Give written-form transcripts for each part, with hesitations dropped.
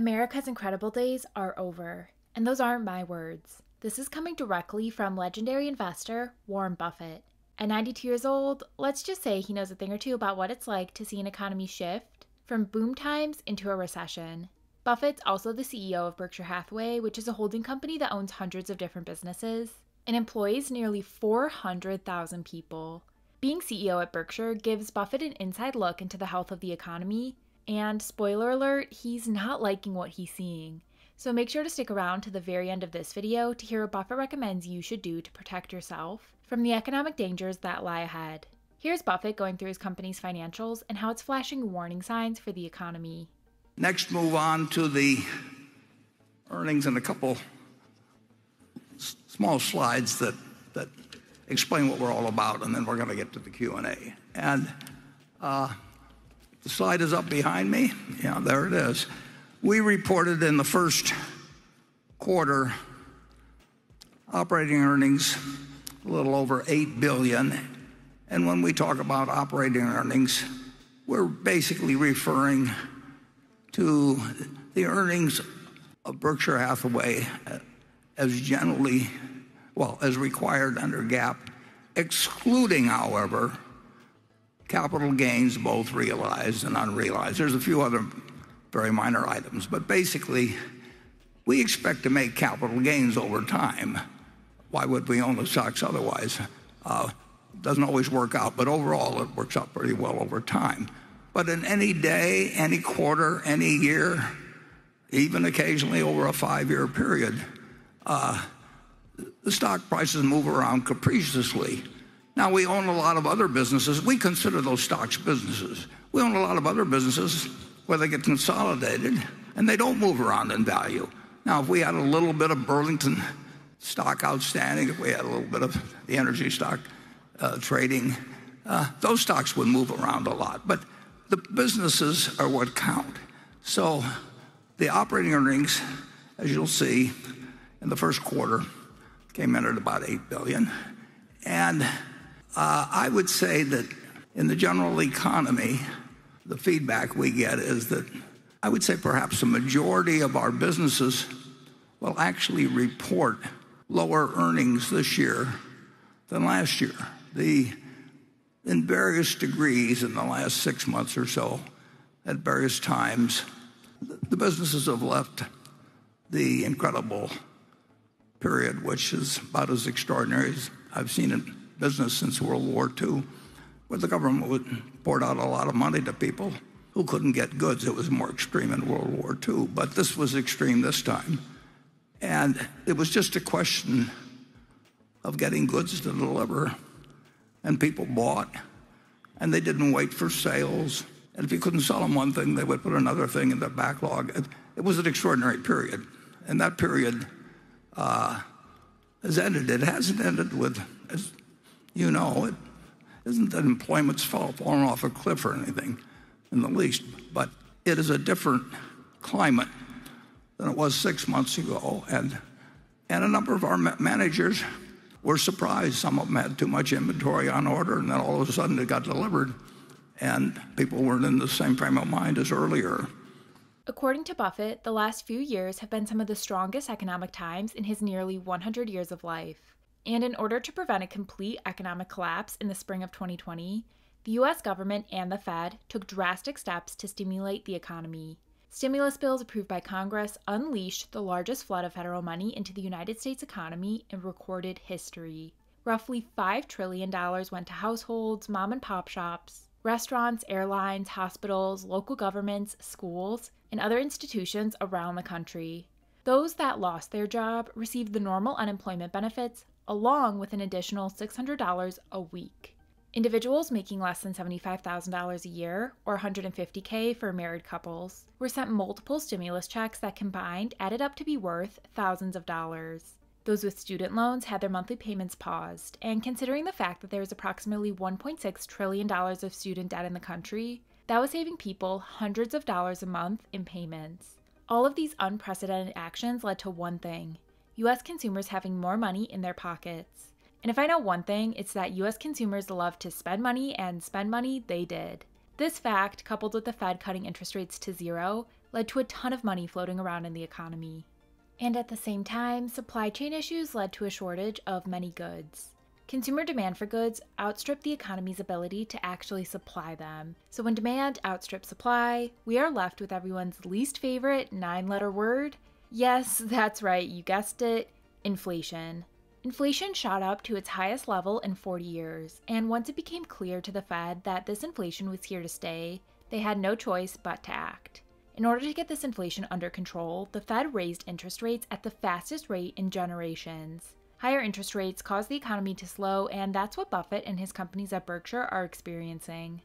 America's incredible days are over, and those aren't my words. This is coming directly from legendary investor Warren Buffett. At 92 years old, let's just say he knows a thing or two about what it's like to see an economy shift from boom times into a recession. Buffett's also the CEO of Berkshire Hathaway, which is a holding company that owns hundreds of different businesses and employs nearly 400,000 people. Being CEO at Berkshire gives Buffett an inside look into the health of the economy, and spoiler alert, he's not liking what he's seeing. So make sure to stick around to the very end of this video to hear what Buffett recommends you should do to protect yourself from the economic dangers that lie ahead. Here's Buffett going through his company's financials and how it's flashing warning signs for the economy. Next, move on to the earnings and a couple small slides that explain what we're all about, and then we're going to get to the Q&A. And the slide is up behind me. Yeah, there it is. We reported in the first quarter operating earnings a little over $8 billion. And when we talk about operating earnings, we're basically referring to the earnings of Berkshire Hathaway as generally, well, as required under GAAP, excluding, however, capital gains, both realized and unrealized. There's a few other very minor items, but basically we expect to make capital gains over time. Why would we own the stocks otherwise? Doesn't always work out, but overall it works out pretty well over time. But in any day, any quarter, any year, even occasionally over a 5-year period, the stock prices move around capriciously. Now, we own a lot of other businesses. We consider those stocks businesses. We own a lot of other businesses where they get consolidated, and they don't move around in value. Now, if we had a little bit of Burlington stock outstanding, if we had a little bit of the energy stock trading, those stocks would move around a lot. But the businesses are what count. So the operating earnings, as you'll see, in the first quarter came in at about $8 billion. And I would say that in the general economy, the feedback we get is that I would say perhaps the majority of our businesses will actually report lower earnings this year than last year. In various degrees in the last 6 months or so, at various times, the businesses have left the incredible period, which is about as extraordinary as I've seen in business since World War II, where the government poured out a lot of money to people who couldn't get goods. It was more extreme in World War II, but this was extreme this time. And it was just a question of getting goods to deliver, and people bought, and they didn't wait for sales. And if you couldn't sell them one thing, they would put another thing in their backlog. It was an extraordinary period, and that period has ended. It hasn't ended with, as you know, it isn't that employment's fallen off a cliff or anything in the least, but it is a different climate than it was 6 months ago. And a number of our managers were surprised. Some of them had too much inventory on order, and then all of a sudden it got delivered, and people weren't in the same frame of mind as earlier. According to Buffett, the last few years have been some of the strongest economic times in his nearly 100 years of life. And in order to prevent a complete economic collapse in the spring of 2020, the U.S. government and the Fed took drastic steps to stimulate the economy. Stimulus bills approved by Congress unleashed the largest flood of federal money into the United States economy in recorded history. Roughly $5 trillion went to households, mom-and-pop shops, restaurants, airlines, hospitals, local governments, schools, and other institutions around the country. Those that lost their job received the normal unemployment benefits, along with an additional $600 a week. Individuals making less than $75,000 a year, or $150K for married couples, were sent multiple stimulus checks that combined added up to be worth thousands of dollars. Those with student loans had their monthly payments paused, and considering the fact that there was approximately $1.6 trillion of student debt in the country, that was saving people hundreds of dollars a month in payments. All of these unprecedented actions led to one thing: U.S. consumers having more money in their pockets. And if I know one thing, it's that U.S. consumers love to spend money, and spend money they did. This fact, coupled with the Fed cutting interest rates to zero, led to a ton of money floating around in the economy. And at the same time, supply chain issues led to a shortage of many goods. Consumer demand for goods outstripped the economy's ability to actually supply them. So when demand outstrips supply, we are left with everyone's least favorite 9-letter word. Yes, that's right, you guessed it, inflation. Inflation shot up to its highest level in 40 years, and once it became clear to the Fed that this inflation was here to stay, they had no choice but to act. In order to get this inflation under control, the Fed raised interest rates at the fastest rate in generations. Higher interest rates caused the economy to slow, and that's what Buffett and his companies at Berkshire are experiencing.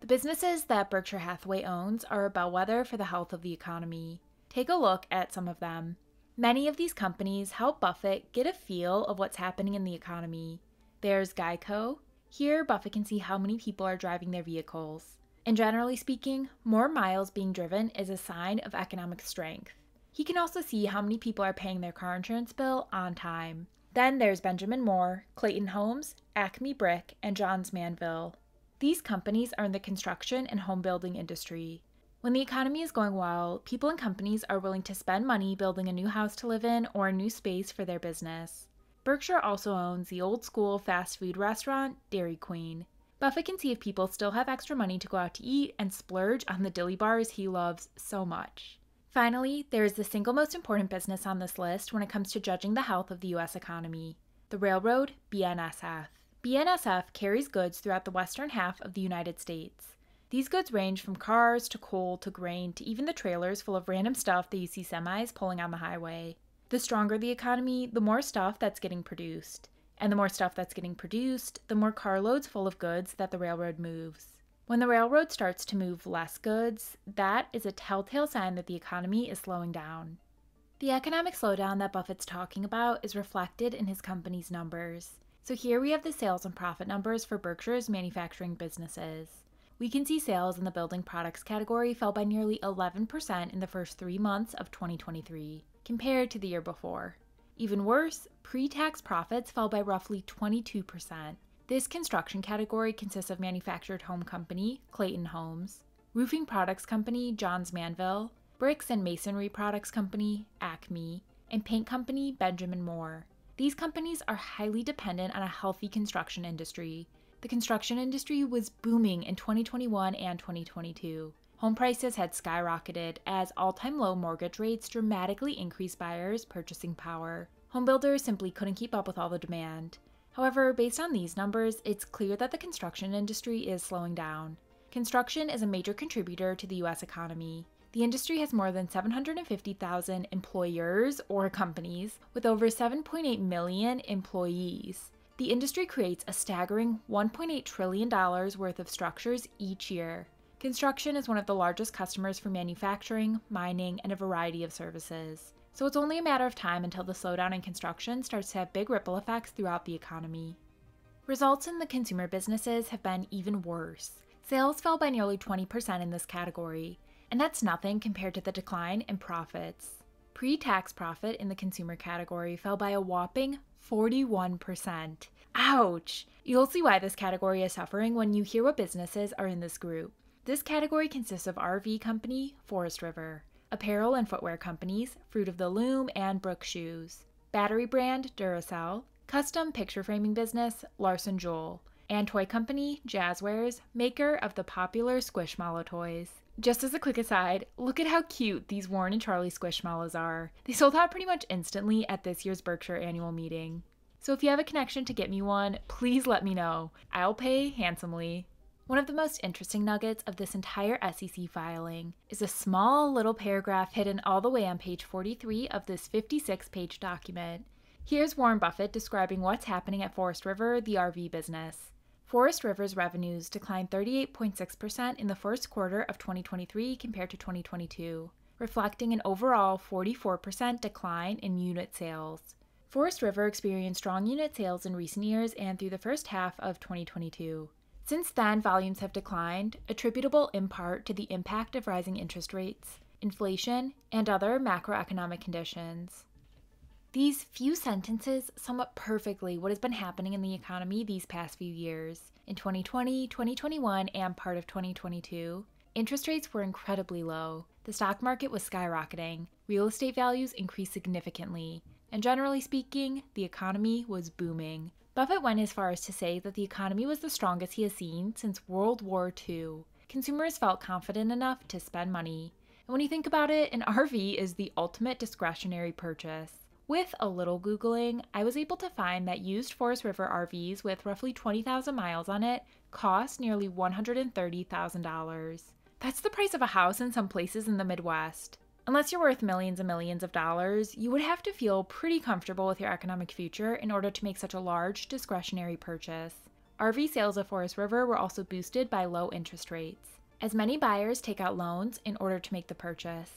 The businesses that Berkshire Hathaway owns are a bellwether for the health of the economy. Take a look at some of them. Many of these companies help Buffett get a feel of what's happening in the economy. There's GEICO. Here, Buffett can see how many people are driving their vehicles. And generally speaking, more miles being driven is a sign of economic strength. He can also see how many people are paying their car insurance bill on time. Then there's Benjamin Moore, Clayton Homes, Acme Brick, and Johns Manville. These companies are in the construction and home building industry. When the economy is going well, people and companies are willing to spend money building a new house to live in or a new space for their business. Berkshire also owns the old school fast food restaurant, Dairy Queen. Buffett can see if people still have extra money to go out to eat and splurge on the dilly bars he loves so much. Finally, there is the single most important business on this list when it comes to judging the health of the U.S. economy, the railroad, BNSF. BNSF carries goods throughout the western half of the United States. These goods range from cars, to coal, to grain, to even the trailers full of random stuff that you see semis pulling on the highway. The stronger the economy, the more stuff that's getting produced. And the more stuff that's getting produced, the more carloads full of goods that the railroad moves. When the railroad starts to move less goods, that is a telltale sign that the economy is slowing down. The economic slowdown that Buffett's talking about is reflected in his company's numbers. So here we have the sales and profit numbers for Berkshire's manufacturing businesses. We can see sales in the building products category fell by nearly 11% in the first 3 months of 2023, compared to the year before. Even worse, pre-tax profits fell by roughly 22%. This construction category consists of manufactured home company, Clayton Homes, roofing products company, Johns Manville, bricks and masonry products company, Acme, and paint company, Benjamin Moore. These companies are highly dependent on a healthy construction industry. The construction industry was booming in 2021 and 2022. Home prices had skyrocketed as all-time low mortgage rates dramatically increased buyers' purchasing power. Homebuilders simply couldn't keep up with all the demand. However, based on these numbers, it's clear that the construction industry is slowing down. Construction is a major contributor to the U.S. economy. The industry has more than 750,000 employers or companies with over 7.8 million employees. The industry creates a staggering $1.8 trillion worth of structures each year. Construction is one of the largest customers for manufacturing, mining, and a variety of services. So it's only a matter of time until the slowdown in construction starts to have big ripple effects throughout the economy. Results in the consumer businesses have been even worse. Sales fell by nearly 20% in this category, and that's nothing compared to the decline in profits. Pre-tax profit in the consumer category fell by a whopping 41%. Ouch! You'll see why this category is suffering when you hear what businesses are in this group. This category consists of RV company, Forest River, apparel and footwear companies, Fruit of the Loom and Brooks Shoes, battery brand, Duracell, custom picture framing business, Larson Joel, and toy company, Jazzwares, maker of the popular Squishmallow toys. Just as a quick aside, look at how cute these Warren and Charlie Squishmallows are. They sold out pretty much instantly at this year's Berkshire annual meeting. So if you have a connection to get me one, please let me know. I'll pay handsomely. One of the most interesting nuggets of this entire SEC filing is a small little paragraph hidden all the way on page 43 of this 56-page document. Here's Warren Buffett describing what's happening at Forest River, the RV business. Forest River's revenues declined 38.6% in the first quarter of 2023 compared to 2022, reflecting an overall 44% decline in unit sales. Forest River experienced strong unit sales in recent years and through the first half of 2022. Since then, volumes have declined, attributable in part to the impact of rising interest rates, inflation, and other macroeconomic conditions. These few sentences sum up perfectly what has been happening in the economy these past few years. In 2020, 2021, and part of 2022, interest rates were incredibly low. The stock market was skyrocketing, real estate values increased significantly, and generally speaking, the economy was booming. Buffett went as far as to say that the economy was the strongest he has seen since World War II. Consumers felt confident enough to spend money. And when you think about it, an RV is the ultimate discretionary purchase. With a little Googling, I was able to find that used Forest River RVs with roughly 20,000 miles on it cost nearly $130,000. That's the price of a house in some places in the Midwest. Unless you're worth millions and millions of dollars, you would have to feel pretty comfortable with your economic future in order to make such a large discretionary purchase. RV sales at Forest River were also boosted by low interest rates, as many buyers take out loans in order to make the purchase.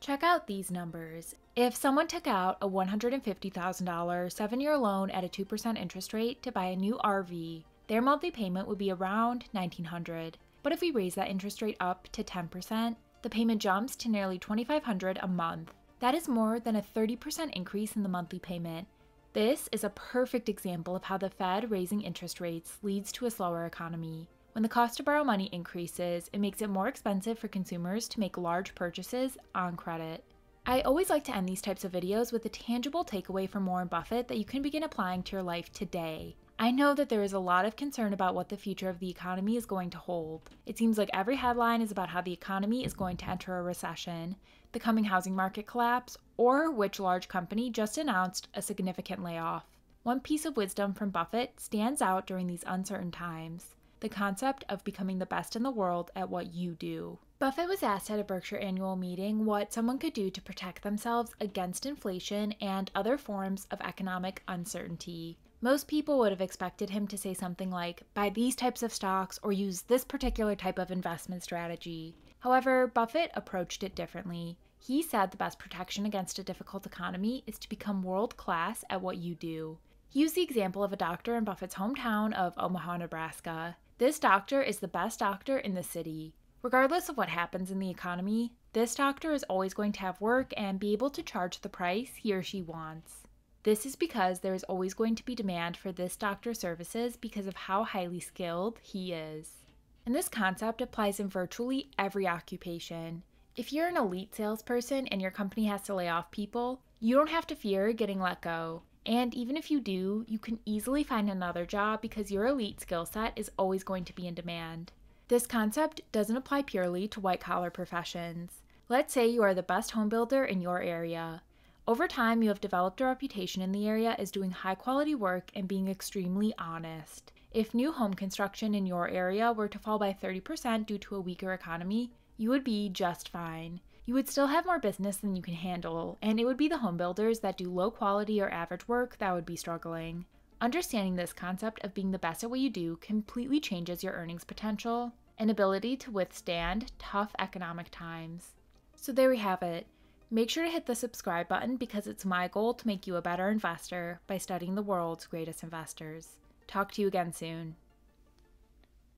Check out these numbers. If someone took out a $150,000 7-year loan at a 2% interest rate to buy a new RV, their monthly payment would be around $1,900. But if we raise that interest rate up to 10%, the payment jumps to nearly $2,500 a month. That is more than a 30% increase in the monthly payment. This is a perfect example of how the Fed raising interest rates leads to a slower economy. When the cost to borrow money increases, it makes it more expensive for consumers to make large purchases on credit. I always like to end these types of videos with a tangible takeaway from Warren Buffett that you can begin applying to your life today. I know that there is a lot of concern about what the future of the economy is going to hold. It seems like every headline is about how the economy is going to enter a recession, the coming housing market collapse, or which large company just announced a significant layoff. One piece of wisdom from Buffett stands out during these uncertain times: the concept of becoming the best in the world at what you do. Buffett was asked at a Berkshire annual meeting what someone could do to protect themselves against inflation and other forms of economic uncertainty. Most people would have expected him to say something like, buy these types of stocks or use this particular type of investment strategy. However, Buffett approached it differently. He said the best protection against a difficult economy is to become world-class at what you do. He used the example of a doctor in Buffett's hometown of Omaha, Nebraska. This doctor is the best doctor in the city. Regardless of what happens in the economy, this doctor is always going to have work and be able to charge the price he or she wants. This is because there is always going to be demand for this doctor's services because of how highly skilled he is. And this concept applies in virtually every occupation. If you're an elite salesperson and your company has to lay off people, you don't have to fear getting let go. And even if you do, you can easily find another job because your elite skill set is always going to be in demand. This concept doesn't apply purely to white-collar professions. Let's say you are the best home builder in your area. Over time, you have developed a reputation in the area as doing high-quality work and being extremely honest. If new home construction in your area were to fall by 30% due to a weaker economy, you would be just fine. You would still have more business than you can handle, and it would be the home builders that do low quality or average work that would be struggling. Understanding this concept of being the best at what you do completely changes your earnings potential and ability to withstand tough economic times. So there we have it. Make sure to hit the subscribe button because it's my goal to make you a better investor by studying the world's greatest investors. Talk to you again soon.